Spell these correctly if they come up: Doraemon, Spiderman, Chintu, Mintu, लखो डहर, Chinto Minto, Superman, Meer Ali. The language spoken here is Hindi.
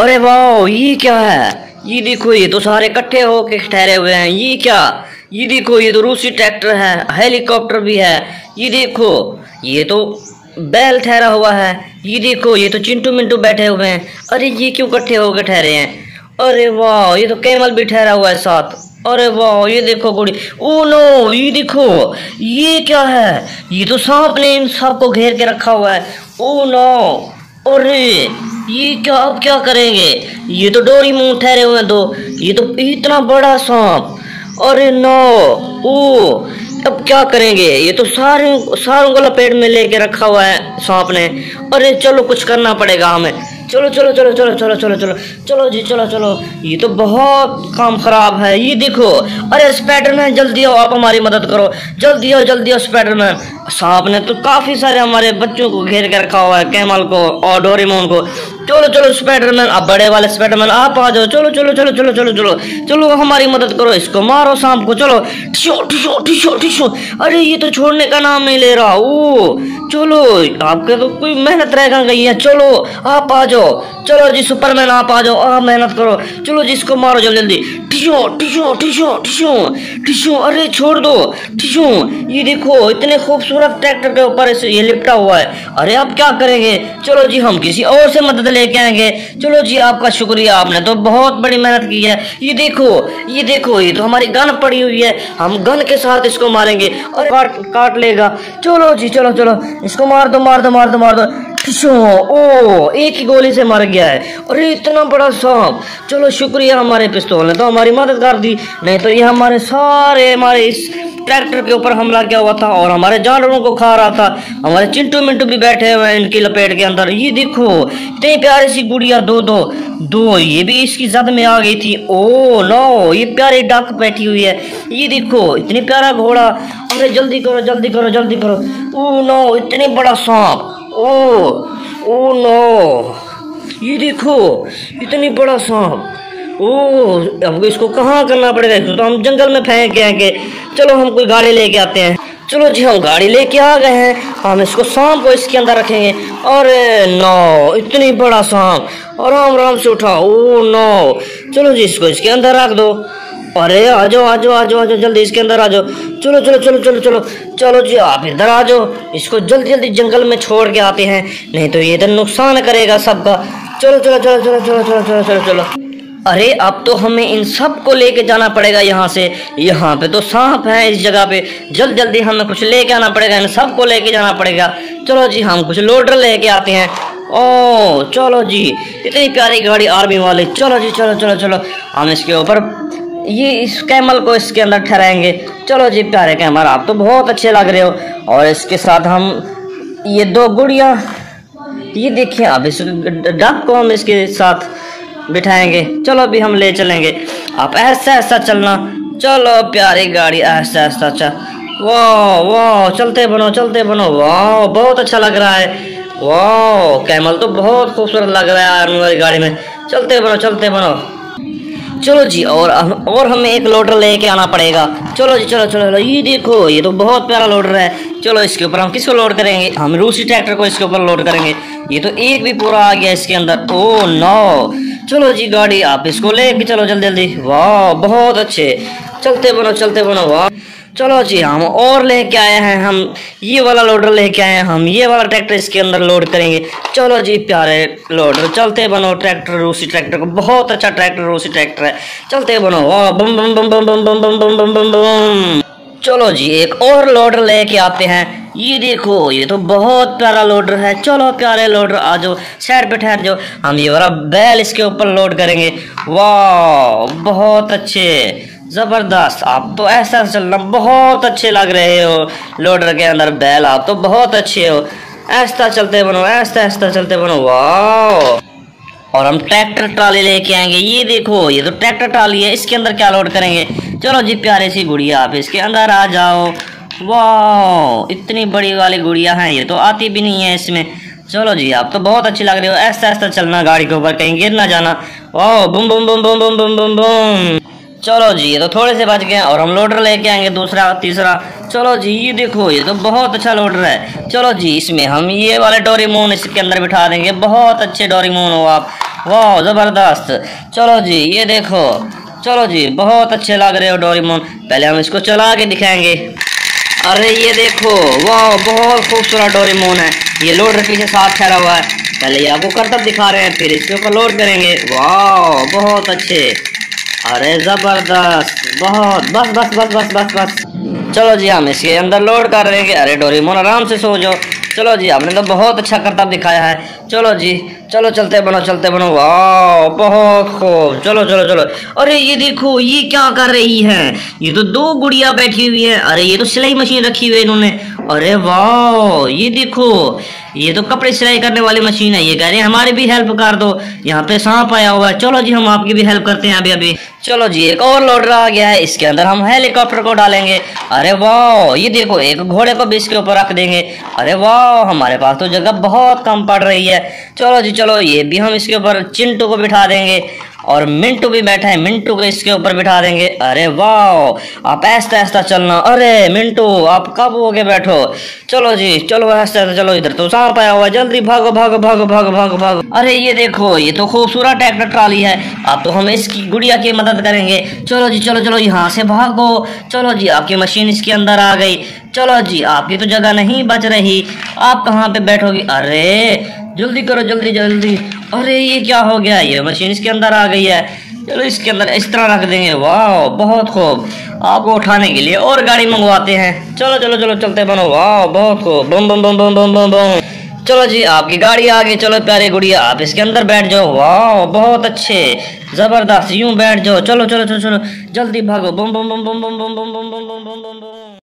अरे वाह, ये क्या है? ये देखो, ये तो सारे इकट्ठे होके ठहरे हुए हैं। ये क्या? ये देखो, ये तो रूसी ट्रैक्टर है, हेलीकॉप्टर भी है। ये देखो, ये तो बैल ठहरा हुआ है। ये देखो, ये तो चिंटू मिंटू बैठे हुए हैं। अरे ये क्यों इकट्ठे होके ठहरे हैं? अरे वाह, ये तो कैमल भी ठहरा हुआ है साथ। अरे वाह, ये देखो घोड़ी। ओ नो, ये देखो, ये क्या है? ये तो सांप ने इन सबको घेर के रखा हुआ है। ओ नो, अरे ये क्या? अब क्या करेंगे? ये तो डोरेमोन ठहरे हुए हैं दो। ये तो इतना बड़ा सांप। अरे नो, ओ अब क्या करेंगे? ये तो सारों को लपेट में लेके रखा हुआ है सांप ने। अरे चलो, कुछ करना पड़ेगा हमें। चलो चलो चलो चलो चलो चलो चलो चलो जी, चलो चलो। ये तो बहुत काम खराब है। ये देखो, अरे स्पाइडरमैन जल्दी आओ, आप हमारी मदद करो। जल्दी आओ, जल्दी आओ स्पाइडरमैन। सांप ने तो काफी सारे हमारे बच्चों को घेर के रखा हुआ है, कैमल को और डोरेमोन को। चलो चलो स्पाइडरमैन, आप बड़े वाले स्पाइडरमैन आप आ जाओ। चलो चलो चलो चलो चलो चलो चलो, हमारी मदद करो, इसको मारो सांप को। चलो ठिशो ठिशो ठिशो ठिशो। अरे ये तो छोड़ने का नाम नहीं ले रहा। ओ चलो, आपके तो कोई मेहनत रह गई है। चलो आप आ जाओ। चलो जी सुपरमैन, आप आ जाओ, आप मेहनत करो। चलो जी, इसको मारो जल्दी जल्दी। टिशो टिशो टिशो टिशो टिशो। अरे छोड़ दो टिशो। ये देखो, इतने खूबसूरत ट्रैक्टर के ऊपर ये लिपटा हुआ है। अरे आप क्या करेंगे? चलो जी, हम किसी और से मदद लेके आएंगे। चलो जी, आपका शुक्रिया, आपने तो बहुत बड़ी मेहनत की है। ये देखो, ये देखो, ये तो हमारी गन पड़ी हुई है, हम गन के साथ इसको मारेंगे और काट लेगा। चलो जी, चलो चलो, इसको मार दो मार दो मार दो मार दो। ओ, एक ही गोली से मर गया है। अरे इतना बड़ा सांप। चलो शुक्रिया, हमारे पिस्तौल ने तो हमारी मदद कर दी, नहीं तो ये हमारे इस ट्रैक्टर के ऊपर हमला किया हुआ था और हमारे जानवरों को खा रहा था। हमारे चिंटू मिंटू भी बैठे हुए हैं इनकी लपेट के अंदर। ये देखो, इतनी प्यारी सी गुड़िया दो दो दो, ये भी इसकी जद में आ गई थी। ओ नो, ये प्यारी डाक बैठी हुई है। ये देखो, इतनी प्यारा घोड़ा। अरे जल्दी करो जल्दी करो जल्दी करो। ओ नो, इतने बड़ा सांप। ओ नो, ये देखो, इतनी बड़ा सांप। ओ, हमको इसको कहाँ करना पड़ेगा? इसको तो हम जंगल में फेंक आएंगे। चलो, हम कोई गाड़ी लेके आते हैं। चलो जी, हम गाड़ी लेके आ गए हैं। हम इसको सांप को इसके अंदर रखेंगे। अरे नो, इतनी बड़ा सांप। आराम आराम से उठाओ। ओ नो, चलो जी, इसको इसके अंदर रख दो। अरे आ जाओ आ जाओ आ जाओ आ जाओ, जल्दी इसके अंदर आ जाओ। चलो चलो चलो चलो चलो चलो जी, आप इधर आ जाओ। इसको जल्दी जल्दी जंगल में छोड़ के आते हैं, नहीं तो ये इधर नुकसान करेगा सबका। चलो चलो चलो चलो चलो चलो चलो चलो चलो। अरे अब तो हमें इन सब को लेके जाना पड़ेगा यहाँ से। यहाँ पे तो सांप है, इस जगह पे जल्दी जल्दी हमें कुछ लेके आना पड़ेगा, इन सब को लेके जाना पड़ेगा। चलो जी, हम कुछ लोडर लेके आते हैं। ओ चलो जी, इतनी प्यारी गाड़ी आर्मी वाली। चलो जी, चलो चलो चलो, हम इसके ऊपर ये इस कैमल को इसके अंदर ठहराएंगे। चलो जी, प्यारे कैमल, आप तो बहुत अच्छे लग रहे हो। और इसके साथ हम ये दो गुड़िया, ये देखिए, आप इस डक को हम इसके साथ बिठाएंगे। चलो भी, हम ले चलेंगे। आप ऐसा ऐसा चलना। चलो प्यारी गाड़ी, ऐसा ऐसा चल। वाह वाह, चलते बनो चलते बनो। वाह, बहुत अच्छा लग रहा है। वाह, कैमल तो बहुत खूबसूरत लग रहा है आर्मी वाली गाड़ी में। चलते बनो चलते बनो। चलो जी, और हमें एक लोडर लेके आना पड़ेगा। चलो जी, चलो चलो चलो। ये देखो, ये तो बहुत प्यारा लोडर है। चलो, इसके ऊपर हम किसको लोड करेंगे? हम रूसी ट्रैक्टर को इसके ऊपर लोड करेंगे। ये तो एक भी पूरा आ गया इसके अंदर। ओ नो, चलो जी गाड़ी, आप इसको लेके चलो जल्दी जल्दी। वाह, बहुत अच्छे, चलते बनो चलते बनो। वाह, चलो जी, हम और लेके आए हैं। हम ये वाला लोडर लेके आए हैं। हम ये वाला ट्रैक्टर इसके अंदर लोड करेंगे। चलो जी, प्यारे लोडर, चलते बनो। ट्रैक्टर रूसी ट्रैक्टर को, बहुत अच्छा ट्रैक्टर रूसी ट्रैक्टर है। चलते बनो। वाह, बम बम बम बम बम बम बम बम बम बम। चलो जी, एक और लोडर लेके आते हैं। ये देखो, ये तो बहुत प्यारा लोडर है। चलो प्यारे लोडर, आ जाओ, साइड पे ठहर जाओ। हम ये वाला बैल इसके ऊपर लोड करेंगे। वाह, बहुत अच्छे, जबरदस्त। आप तो ऐसा चलना, बहुत अच्छे लग रहे हो लोडर के अंदर बैल। आप तो बहुत अच्छे हो। ऐसा चलते बनो, ऐसा ऐसा चलते बनो। वाह, और हम ट्रैक्टर ट्राली लेके आएंगे। ये देखो, ये तो ट्रैक्टर ट्राली है। इसके अंदर क्या लोड करेंगे? चलो जी, प्यारे सी गुड़िया, आप इसके अंदर आ जाओ। वाह, इतनी बड़ी वाली गुड़िया है, ये तो आती भी नहीं है इसमें। चलो जी, आप तो बहुत अच्छे लग रहे हो। ऐसा ऐसा चलना गाड़ी के ऊपर, कहीं गिर ना जाना। वाह, बुम बुम बुम बुम बुम बुम बुम। चलो जी ये तो थोड़े से बच गया और हम लोडर लेके आएंगे दूसरा और तीसरा। चलो जी ये देखो ये तो बहुत अच्छा लोडर है। चलो जी इसमें हम ये वाले डोरेमोन इसके अंदर बिठा देंगे। बहुत अच्छे डोरेमोन हो आप, वाह ज़बरदस्त। चलो जी ये देखो, चलो जी बहुत अच्छे लग रहे हो डोरेमोन। पहले हम इसको चला के दिखाएंगे। अरे ये देखो वाह बहुत खूबसूरत डोरेमोन है। ये लोडर पीछे साथ ठहरा हुआ है। पहले ये आपको करतब दिखा रहे हैं फिर इसके ऊपर लोड करेंगे। वाह बहुत अच्छे, अरे ज़बरदस्त, बहुत बस बस बस बस बस बस। चलो जी हम इसके अंदर लोड कर लेंगे। अरे डोरेमोन आराम से सो जाओ। चलो जी आपने तो बहुत अच्छा करतब दिखाया है। चलो जी चलो चलते बनो। वाह बहुत खूब, चलो चलो चलो। अरे ये देखो ये क्या कर रही है, ये तो दो गुड़िया बैठी हुई है। अरे ये तो सिलाई मशीन रखी हुई है इन्होंने। अरे वाह ये देखो ये तो कपड़े सिलाई करने वाली मशीन है। ये कह रहे हैं हमारी भी हेल्प कर दो, यहाँ पे सांप आया हुआ है। चलो जी हम आपकी भी हेल्प करते हैं अभी अभी। चलो जी एक और लोडर आ गया है, इसके अंदर हम हेलीकॉप्टर को डालेंगे। अरे वाह ये देखो एक घोड़े को भी इसके ऊपर रख देंगे। अरे वाह हमारे पास तो जगह बहुत कम पड़ रही है। चलो जी चलो ये भी हम इसके ऊपर चिंटू को बिठा देंगे और मिंटू भी बैठा है, मिंटू को इसके ऊपर बिठा देंगे। अरे वाह आप ऐसा ऐसा चलना। अरे मिंटू आप कब हो के बैठो। चलो जी चलो ऐसा ऐसा चलो, इधर तो सांप आया हुआ है, जल्दी भागो भागो भागो भागो भागो भागो। अरे ये देखो ये तो खूबसूरत ट्रैक्टर ट्राली है। आप तो हम इसकी गुड़िया की मदद करेंगे। चलो जी चलो चलो यहाँ से भागो। चलो जी आपकी मशीन इसके अंदर आ गई। चलो जी आपकी तो जगह नहीं बच रही, आप कहाँ पे बैठोगी। अरे जल्दी करो जल्दी जल्दी। अरे ये क्या हो गया, ये मशीन इसके अंदर आ गई है। चलो इसके अंदर इस तरह रख देंगे। वाह बहुत खूब, आपको उठाने के लिए और गाड़ी मंगवाते हैं। चलो चलो चलो चलते बनो। वाह बहुत खूब, बम बम बम बम बम बम बम। चलो जी आपकी गाड़ी आ गई। चलो प्यारे गुड़िया आप इसके अंदर बैठ जाओ। वाह बहुत अच्छे ज़बरदस्त, यूं बैठ जाओ। चलो चलो चलो चलो जल्दी भागो, बम बम बम बम बम बम बम बम बम बम बम।